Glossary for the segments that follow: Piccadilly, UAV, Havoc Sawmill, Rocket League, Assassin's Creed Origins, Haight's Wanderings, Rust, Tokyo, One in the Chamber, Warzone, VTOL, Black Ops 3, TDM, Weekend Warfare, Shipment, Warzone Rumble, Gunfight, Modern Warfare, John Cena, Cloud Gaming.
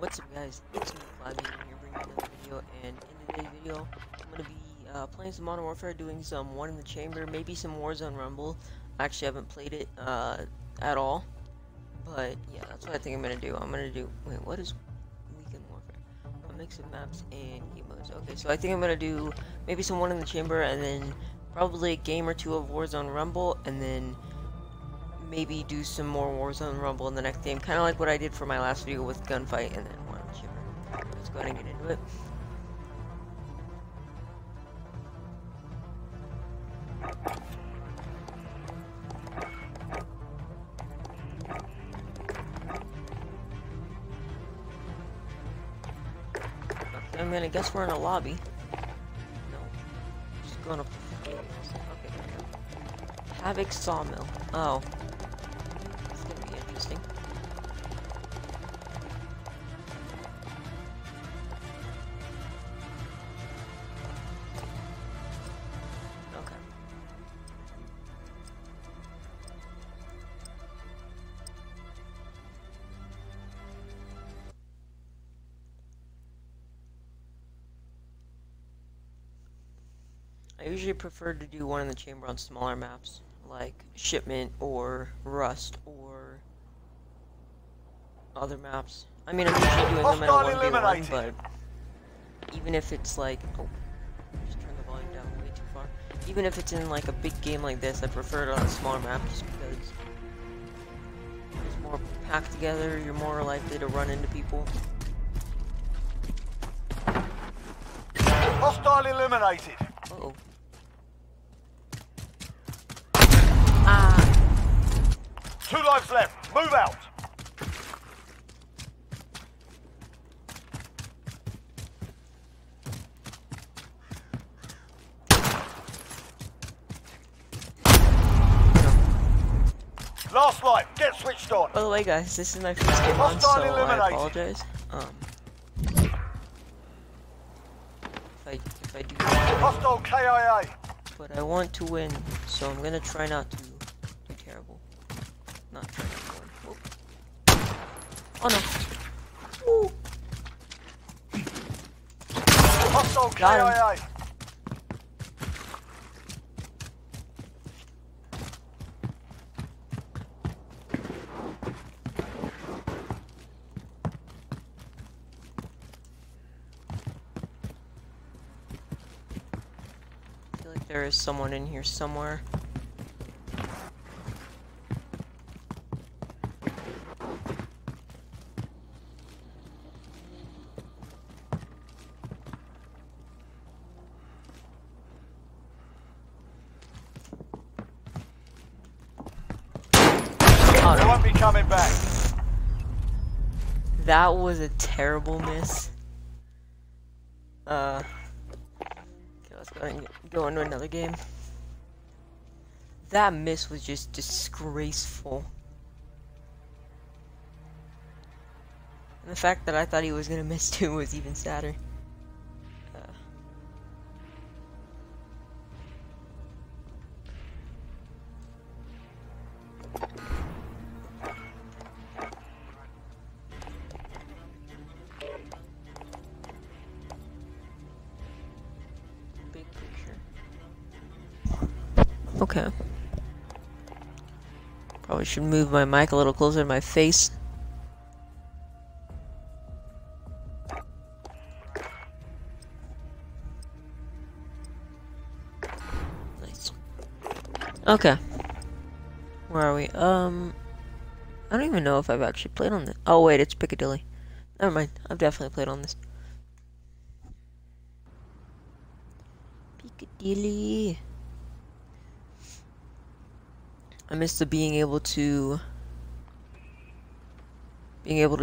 What's up, guys? It's me, Cloud Gaming here, bringing another video. And in today's video, I'm gonna be playing some Modern Warfare, doing some One in the Chamber, maybe some Warzone Rumble. I actually haven't played it at all, but yeah, that's what I think I'm gonna do. Wait, what is Weekend Warfare? A mix of maps and game modes. Okay, so I think I'm gonna do maybe some One in the Chamber, and then probably a game or two of Warzone Rumble, and then maybe do some more Warzone Rumble in the next game, kind of like what I did for my last video with Gunfight and then One Chimper. Let's go ahead and get into it. Okay, I'm gonna guess we're in a lobby. No, just going to. Okay, Havoc Sawmill. Oh. I usually prefer to do One in the Chamber on smaller maps, like Shipment or Rust or other maps. I mean, I'm usually doing them in a 1v1, but even if it's like, oh, just turn the volume down way too far. Even if it's in like a big game like this, I prefer it on a smaller map just because it's more packed together. You're more likely to run into people. Hostile eliminated. Uh-oh. Two lives left. Move out. Last life. Get switched on. By the way, guys, this is my first game on, so I apologize. If I do hostile KIA. But I want to win, so I'm gonna try not to do terrible. Not trying to win. Oh no. Ooh. Hostile KIA. There is someone in here somewhere. Oh, no. They won't be coming back. That was a terrible miss. Let's go and go into another game. That miss was just disgraceful. And the fact that I thought he was gonna miss too was even sadder. Okay. Probably should move my mic a little closer to my face. Nice. Okay. Where are we? I don't even know if I've actually played on this. Oh wait, it's Piccadilly. Never mind. I've definitely played on this. Piccadilly. I miss the being able to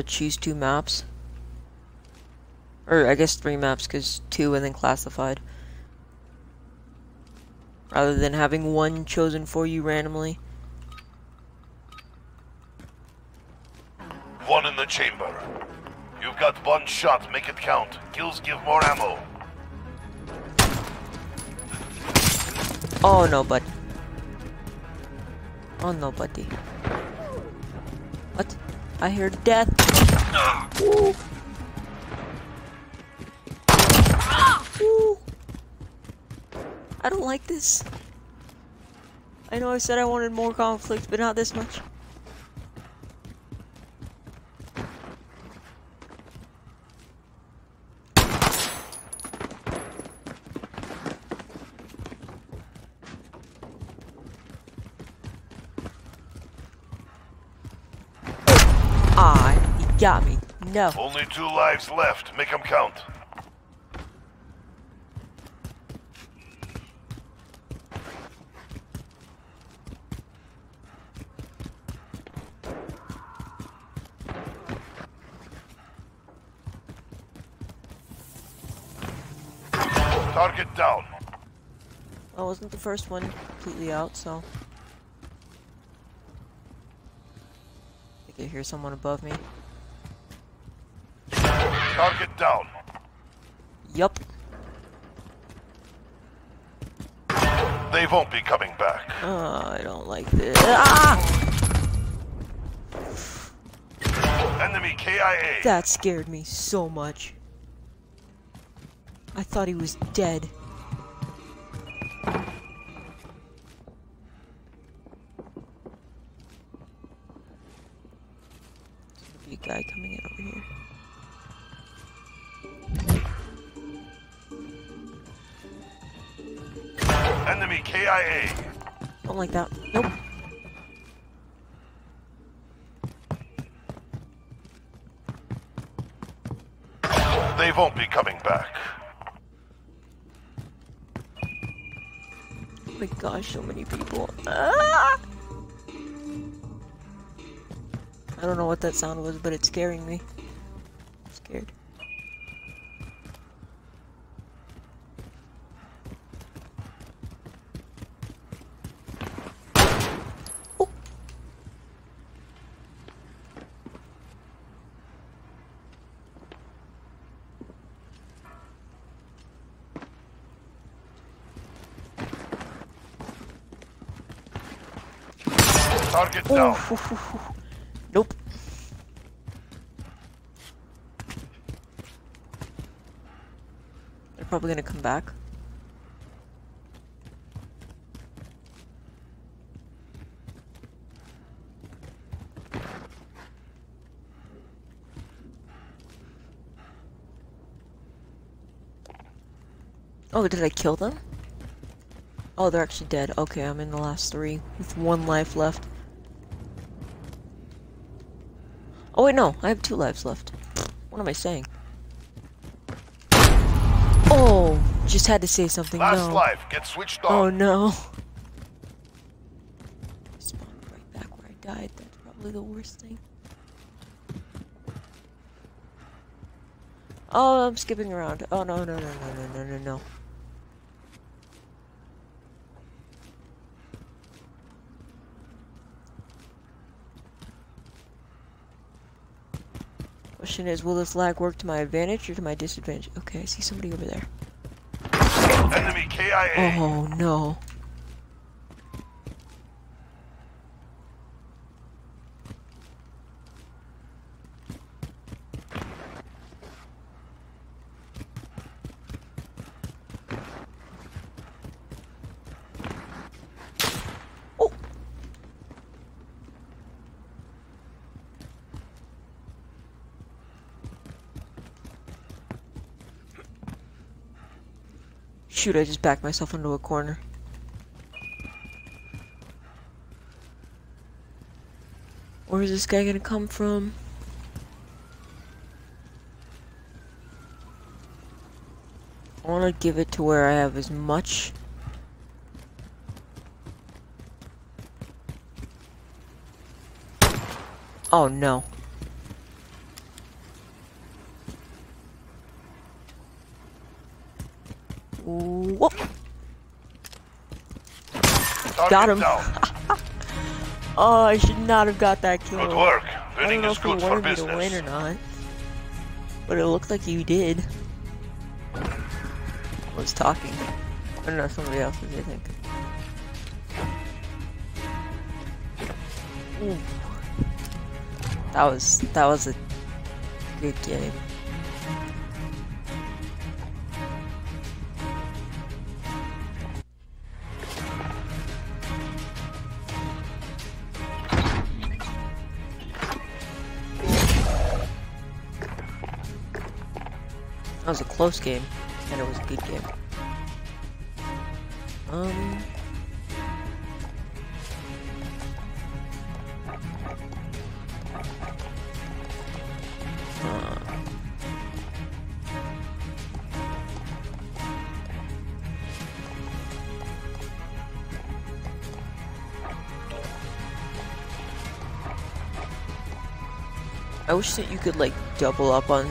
choose two maps, or I guess three maps, because two and then classified, rather than having one chosen for you randomly. One in the chamber. You've got one shot. Make it count. Kills give more ammo. Oh no, buddy. Oh no, buddy. What? I hear death. I don't like this. I know I said I wanted more conflict, but not this much. Ah, he got me. No. Only 2 lives left. Make them count. Target down. I wasn't the first one completely out, so. I could hear someone above me. Target down. Yup. They won't be coming back. Oh, I don't like this. Ah! Enemy KIA. That scared me so much. I thought he was dead. There's gonna be a guy coming in over here. Enemy KIA. Don't like that. Nope. They won't be coming back. Oh my gosh, so many people. Ah! I don't know what that sound was, but it's scaring me. I'm scared. Target down. Nope. They're probably gonna come back. Oh, did I kill them? Oh, they're actually dead. Okay, I'm in the last 3 with 1 life left. Oh wait, no, I have 2 lives left. What am I saying? Oh, just had to say something. Last life, get switched on. Oh no. Spawned right back where I died. That's probably the worst thing. Oh, I'm skipping around. Oh no. Question is, will this lag work to my advantage or to my disadvantage? Okay, I see somebody over there. Enemy KIA. Oh no. Shoot, I just backed myself into a corner. Where is this guy gonna come from? I wanna give it to where I have as much. Oh no. Whoop. Got him. Oh, I should not have got that kill. Good work. I don't know if he wanted me to win or not, but it looked like you did. I was talking. I don't know, somebody else was, I think. Ooh. That was a good game. That was a close game, and it was a good game. I wish that you could like double up on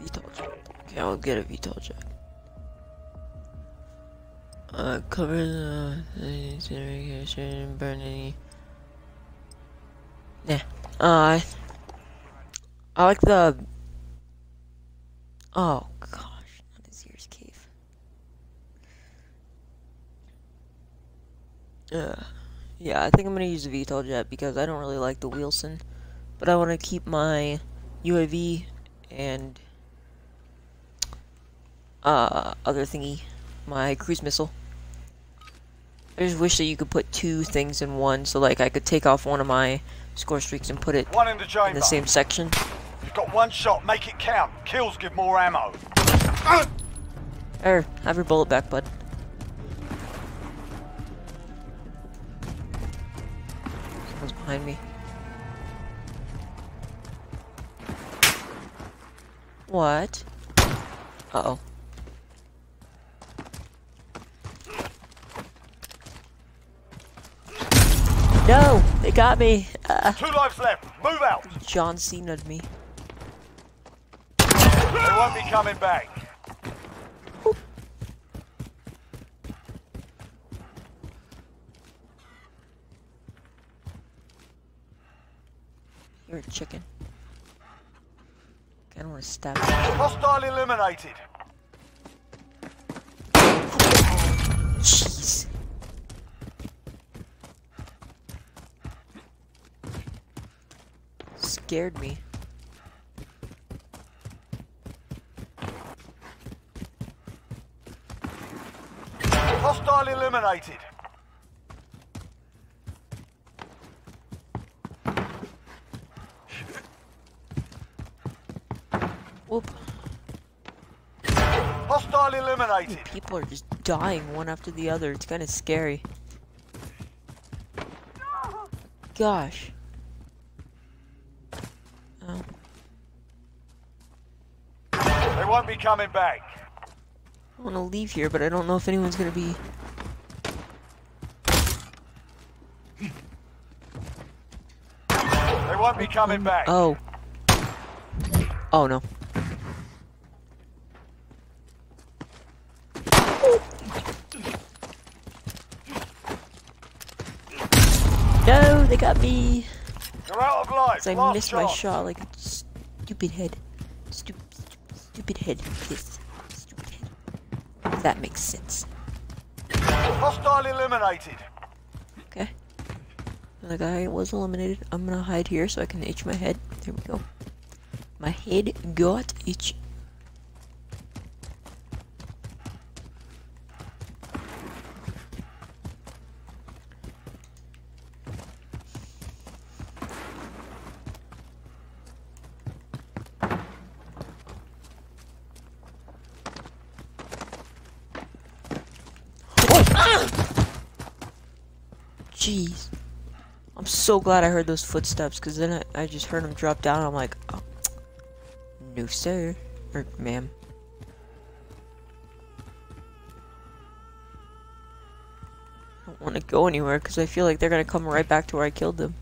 VTOL jet. Okay, I'll get a VTOL jet. Cover the generation burning. Yeah. I like the. Oh gosh, not his ears cave. Yeah, I think I'm gonna use the VTOL jet because I don't really like the Wilson, but I want to keep my UAV and other thingy, my cruise missile. I just wish that you could put two things in one, so like I could take off one of my score streaks and put it in the same section. You've got one shot, make it count. Kills give more ammo. There, have your bullet back, bud. Behind me. What? Uh-oh. No! They got me! 2 lives left! Move out! John Cena'd me. They won't be coming back. Oop. You're a chicken. I don't want to stab you. Hostile eliminated. Jeez. Scared me. Hostile eliminated. Whoop. Hostile eliminated. Dude, people are just dying one after the other. It's kind of scary. Gosh. Oh. They won't be coming back. I want to leave here, but I don't know if anyone's going to be. They won't be coming back. Oh. Oh no. No, they got me. You're out of life. I missed my shot like a stupid head. Stupid head. This stupid head. If that makes sense. Hostile eliminated. Okay. The guy was eliminated. I'm gonna hide here so I can itch my head. There we go. My head got itchy. Jeez, I'm so glad I heard those footsteps, because then I just heard him drop down. I'm like, oh, no sir, or ma'am. I don't want to go anywhere because I feel like they're gonna come right back to where I killed them.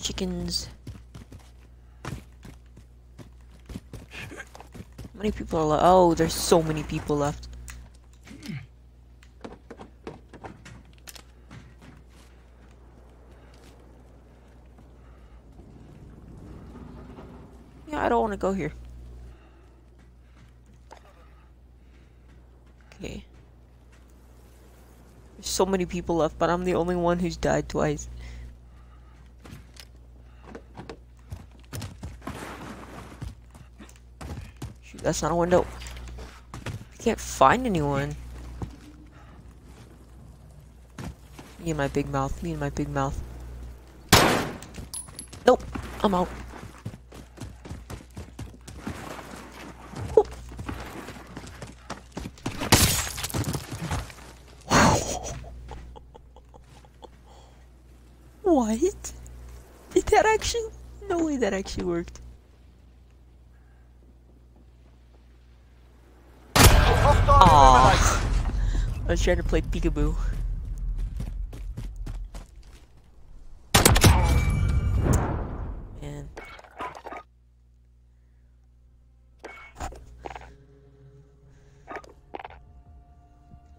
Chickens. How many people are left? Oh, there's so many people left. Yeah, I don't want to go here. so many people left, but I'm the only one who's died twice. Shoot, that's not a window. I can't find anyone. Me and my big mouth, me and my big mouth. Nope, I'm out. What? Did that actually? No way that actually worked. Aww. I was trying to play peekaboo. Man.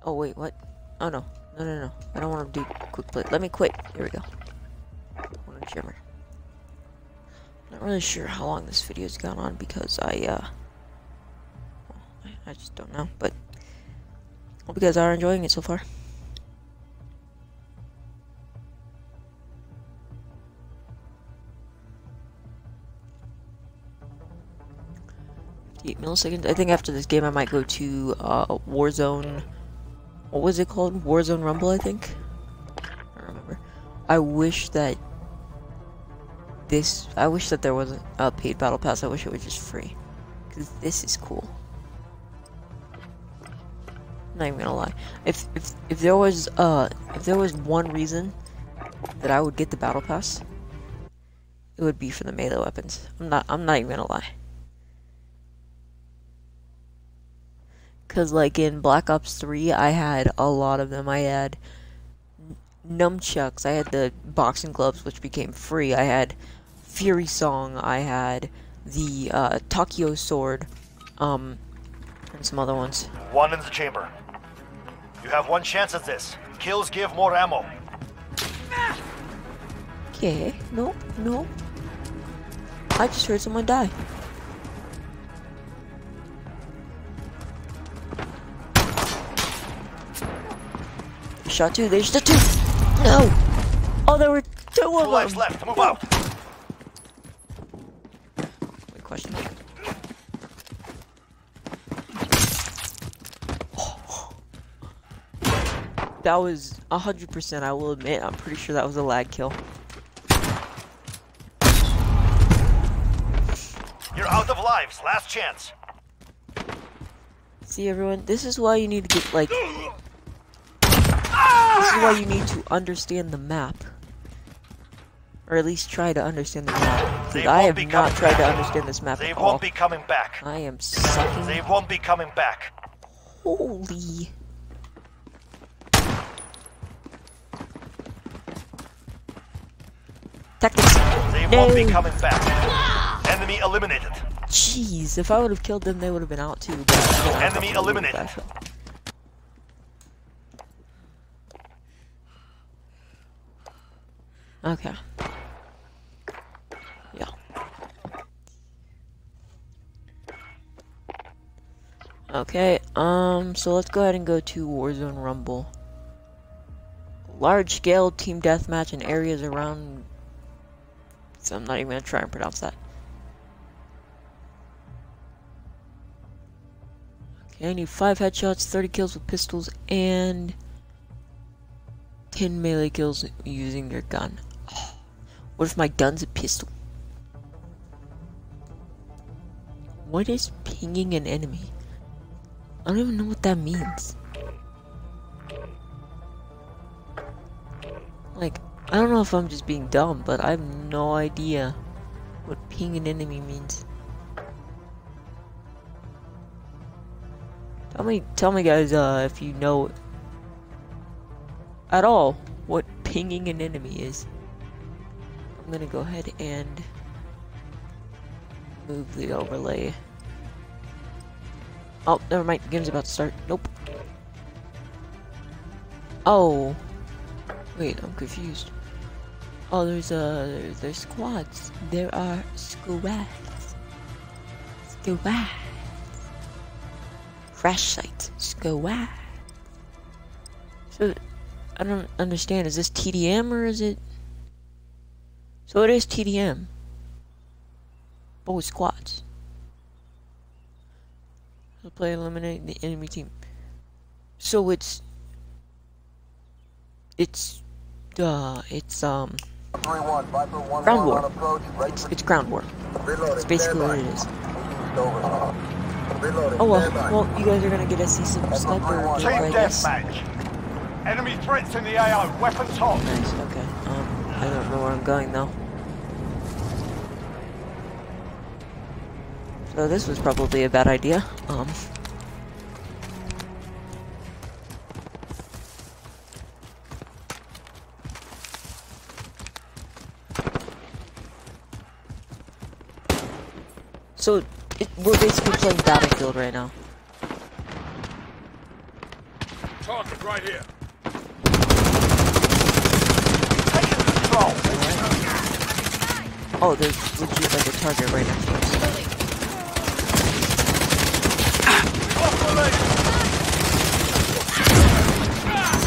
Oh wait, what? Oh no. No, no, no. I don't want to do quick play. Let me quit. Here we go. Chimper. Not really sure how long this video's gone on because I just don't know, but hope you guys are enjoying it so far. $8 milliseconds. I think after this game I might go to Warzone. What was it called? Warzone Rumble, I think. I don't remember. I wish that there wasn't a paid battle pass. I wish it was just free, because this is cool. I'm not even gonna lie. If there was one reason that I would get the battle pass, it would be for the melee weapons. I'm not even gonna lie. Cause like in Black Ops 3, I had a lot of them. I had nunchucks. I had the boxing gloves, which became free. I had Fury Song, I had the Tokyo sword, and some other ones. One in the chamber. You have one chance at this. Kills give more ammo. Okay, no, no. I just heard someone die. Shot two, there's the two. No! Oh, there were two of them. 2 lives left, move out. Question. Oh. That was 100%. I will admit, I'm pretty sure that was a lag kill. You're out of lives. Last chance. See everyone. This is why you need to get like. This is why you need to understand the map, or at least try to understand the map. I have not tried to understand this map at all. They won't be coming back. I am sucking. They won't be coming back. Holy. Tactics. They won't be coming back. Enemy eliminated. Jeez, if I would have killed them, they would have been out too. Enemy eliminated. Okay. Okay, so let's go ahead and go to Warzone Rumble. Large scale team deathmatch in areas around. So I'm not even gonna try and pronounce that. Okay, I need 5 headshots, 30 kills with pistols, and 10 melee kills using your gun. Oh, what if my gun's a pistol? What is pinging an enemy? I don't even know what that means. Like, I don't know if I'm just being dumb, but I have no idea what ping an enemy means. Tell me guys, if you know at all what pinging an enemy is. I'm gonna go ahead and move the overlay. Oh, never mind. The game's about to start. Nope. Oh. Wait, I'm confused. Oh, there's squads. There are squads. Squads. Crash sites. Squads. So, I don't understand. Is this TDM or is it? So it is TDM. But with squads. The player eliminating the enemy team. So it's ground war. It's ground war. It's basically what it is. Oh well, you guys are gonna get to see some sniper gameplay. Deathmatch. Enemy threats in the AO. Weapons hot. Nice. Okay. I don't know where I'm going though. So this was probably a bad idea. So we're basically playing Battlefield right now. Target right here. Oh, there's legit like a target right next to us.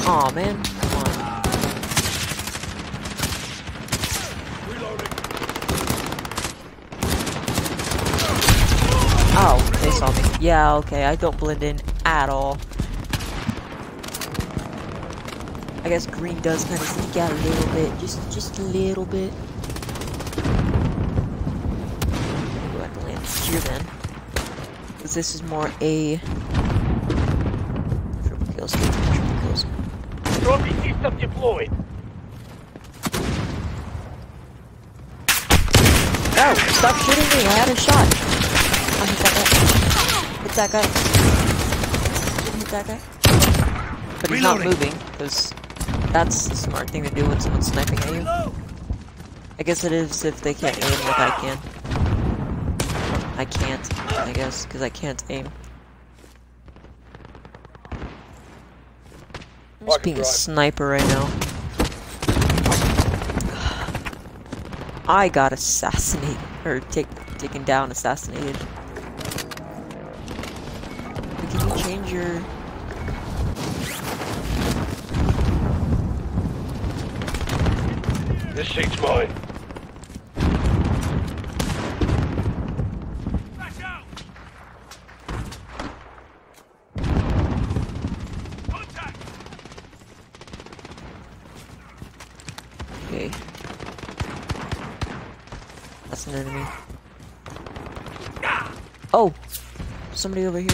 Aw, oh, man. Oh, they saw me. Yeah, okay, I don't blend in at all. I guess green does kind of sneak out a little bit. Just a little bit. Ooh, I can land here then. Because this is more a... Triple kills, triple kills. Trophy system deployed. No, stop shooting me, I had a shot. I hit that guy. Hit that guy. But he's not moving, because that's the smart thing to do when someone's sniping at you. I guess it is if they can't aim like I can. I can't, I guess, because I can't aim. I'm just being a sniper right now. I got assassinated, or taken down, assassinated. Can you change your... This seat's mine. Flash out. Contact. Okay. That's an enemy. Oh! Somebody over here.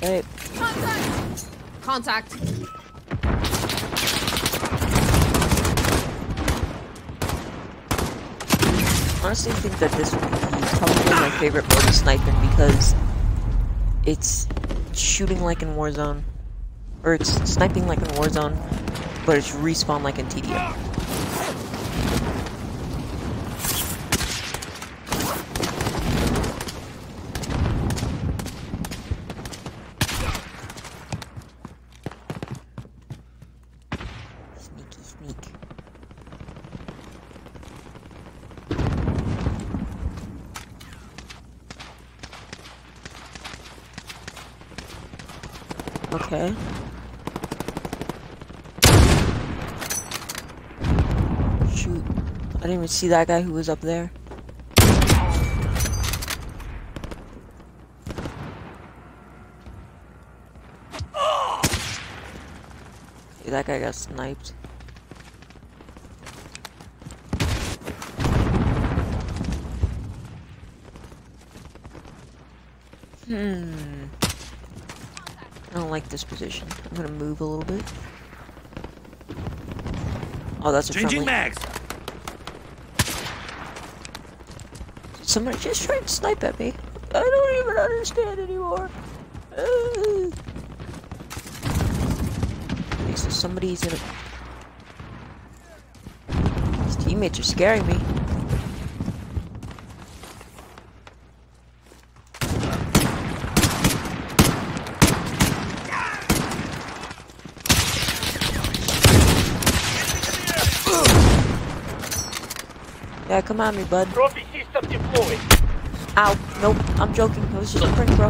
Hey. Contact. Honestly, I think that this would be probably my favorite mode of sniping because it's shooting like in Warzone, or it's sniping like in Warzone, but it's respawn like in TDM. Okay. Shoot. I didn't even see that guy who was up there. Yeah, that guy got sniped. I don't like this position. I'm gonna move a little bit. Oh, that's a changing mags. Somebody just tried to snipe at me. I don't even understand anymore. Okay, so somebody's gonna. His teammates are scaring me. Yeah, come at me, bud. Trophy system deployed. Ow. Nope. I'm joking. It was just a prank, bro.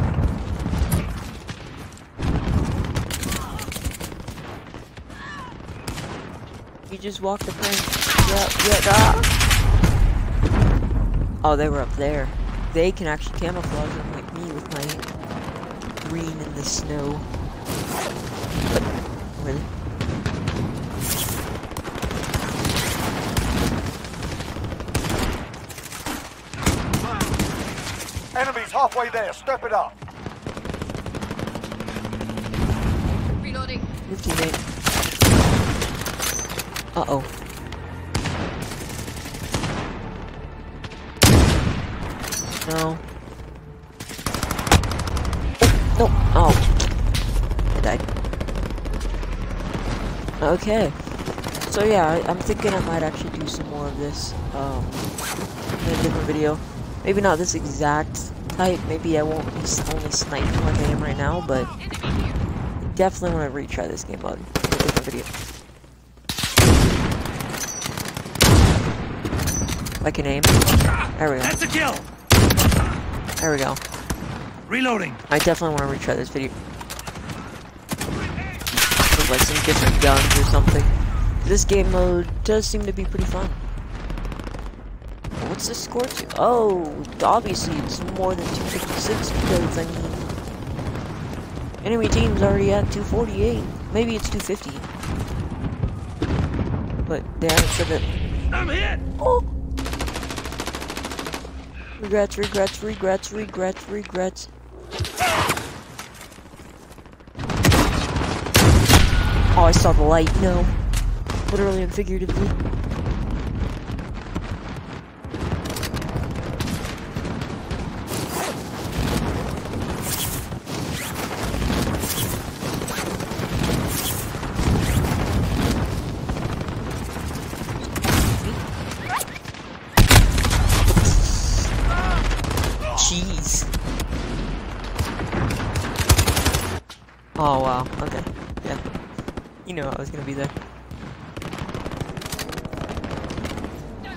You just walked the plane. Yeah. Oh, they were up there. They can actually camouflage them like me with my green in the snow. Really? Enemies halfway there. Step it up. Reloading. Your teammate. Uh-oh. No. No. Oh. I died. Okay. So yeah, I'm thinking I might actually do some more of this in a different video. Maybe not this exact type. Maybe I won't be only sniping like I am right now, but I definitely want to retry this game out in a different video. Like an aim. There we go. That's a kill. There we go. Reloading. I definitely want to retry this video. With like some different guns or something. This game mode does seem to be pretty fun. What's the score to? Oh, obviously it's more than 256 because I mean, enemy team's already at 248. Maybe it's 250. But they haven't said that. I'm hit. Oh. Regrets, regrets, regrets, regrets, regrets. Oh, I saw the light. No. Literally and figuratively. Oh wow, okay. Yeah. You knew I was gonna be there. Okay.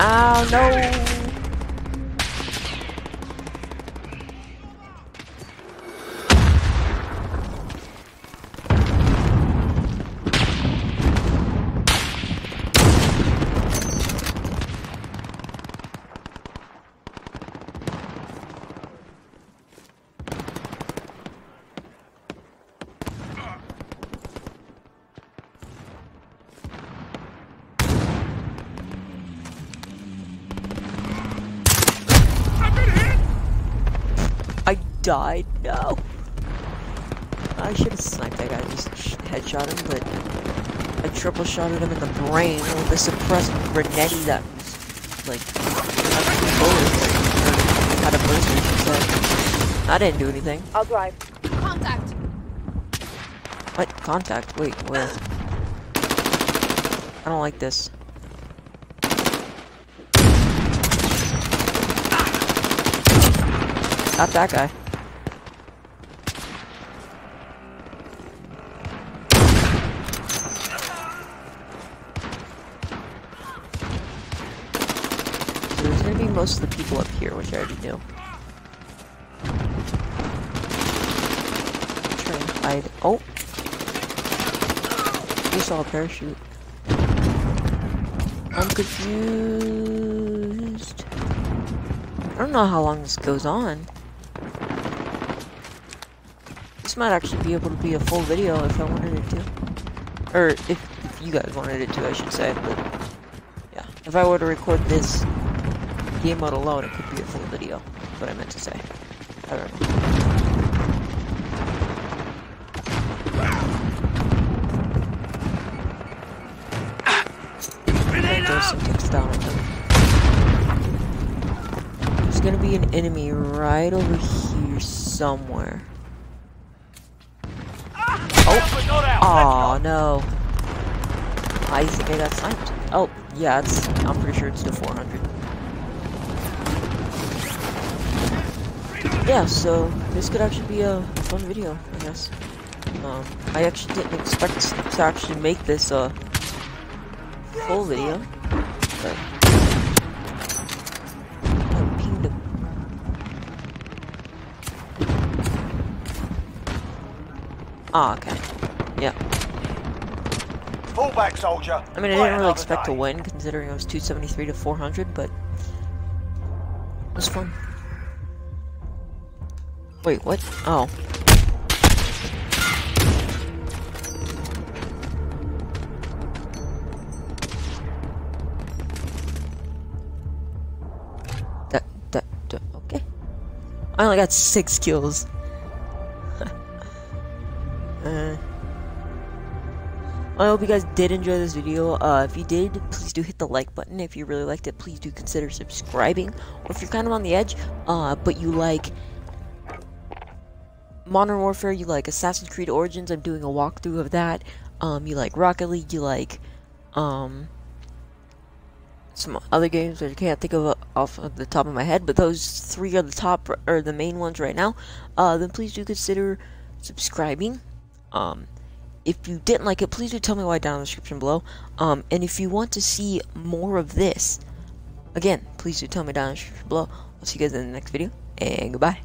Ow, no! Died. No. I should have sniped that guy. Just headshot him, but I triple shotted him in the brain with a suppressed grenade that was like had a burst. So I didn't do anything. I'll drive. Contact. What? Contact? Wait, where? I don't like this. Not that guy. Most of the people up here, which I already knew. Try and hide. Oh! You saw a parachute. I'm confused. I don't know how long this goes on. This might actually be able to be a full video if I wanted it to. Or if you guys wanted it to, I should say. But yeah, if I were to record this game mode alone, it could be a full video. That's what I meant to say. I don't know. There's gonna be an enemy right over here somewhere. Oh, oh no! I think I got sniped. Oh yeah, it's. I'm pretty sure it's the 400. Yeah, so this could actually be a fun video, I guess. I actually didn't expect to actually make this a full video, but Ah, okay. Yep. Fall back, soldier. I mean, I didn't really expect to win, considering I was 273 to 400, but it was fun. Wait, what? Oh. That okay. I only got 6 kills. I hope you guys did enjoy this video. If you did, please do hit the like button. If you really liked it, please do consider subscribing. Or if you're kind of on the edge, but you like Modern Warfare, you like Assassin's Creed Origins, I'm doing a walkthrough of that. You like Rocket League, you like some other games that I can't think of off of the top of my head, but those 3 are the top or the main ones right now. Then please do consider subscribing. If you didn't like it, please do tell me why down in the description below. And if you want to see more of this, again, please do tell me down in the description below. I'll see you guys in the next video, and goodbye.